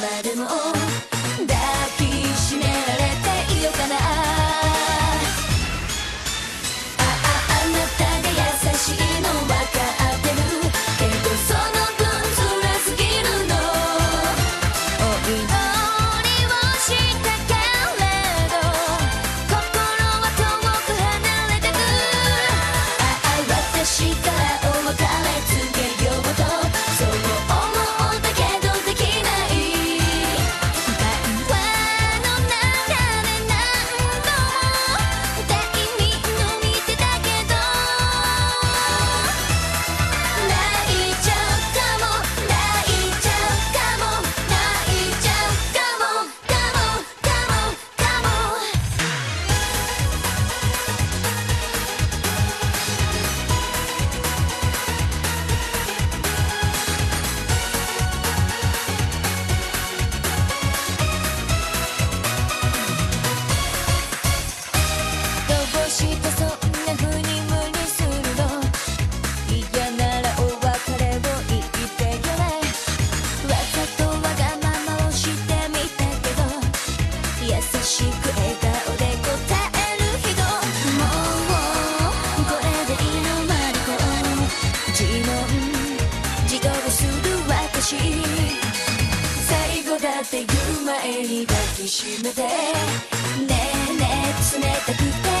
までも抱きしめられていようかな。 あなたが優しいの分かってるけどその分辛すぎるの。お祈りをしたけれど心は遠く離れてく。私からお別れ告げようと最後だって言う前に抱きしめてねえねえ冷たくて